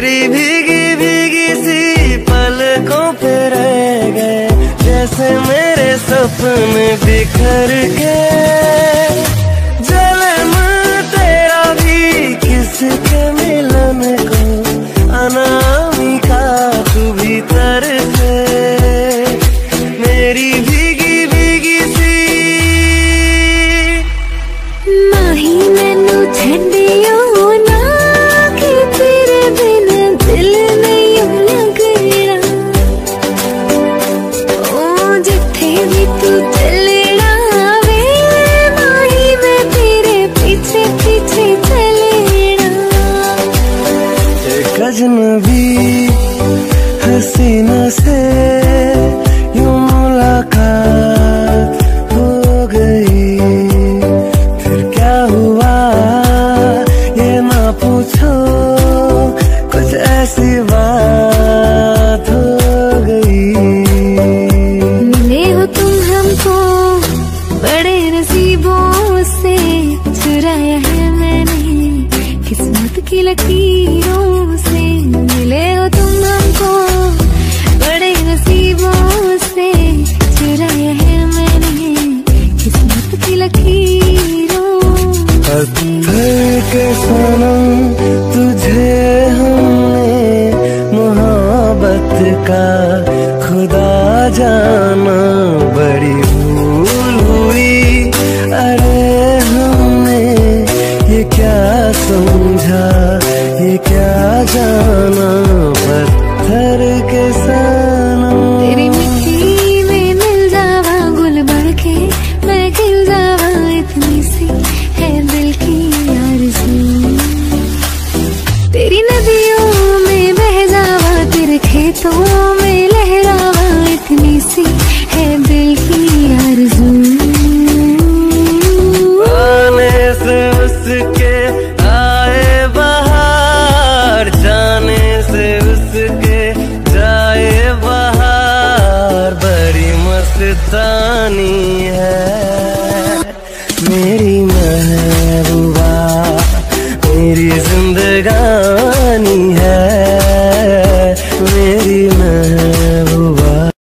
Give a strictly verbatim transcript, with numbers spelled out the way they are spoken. तेरी भीगी भीगी सी पलकों पे रह गए, जैसे मेरे सपने बिखर के। जन्म तेरा भी किसके मिलन को, अनामिका तू भी तरसे मेरी भीगी भीगी सी। माही मैनू छड्डियो अजनबी हसीना से यूं मुलाकात हो गई, फिर क्या हुआ ये ना पूछो, कुछ ऐसी बात हो गई। मिले हो तुम हमको बड़े नसीबों से, चुराया है मैंने किस्मत की लकीरों से। मिले हो तुम हमको बड़े नसीबों से, चुराया है मैंने किस्मत की लकीरों से। पत्थर के सनम तुझे हमने मोहब्बत का खुदा जाना, बड़ी भूल हुई अरे हमने, ये क्या समझा ये क्या जाना। पत्थर के सनम तेरी मिट्टी में मिल जावा, गुल बढ़ के मैं खिल जावा, इतनी सी है दिल की आरज़ू। तेरी नदियों में बह जावा, तेरे खेतों में लहरा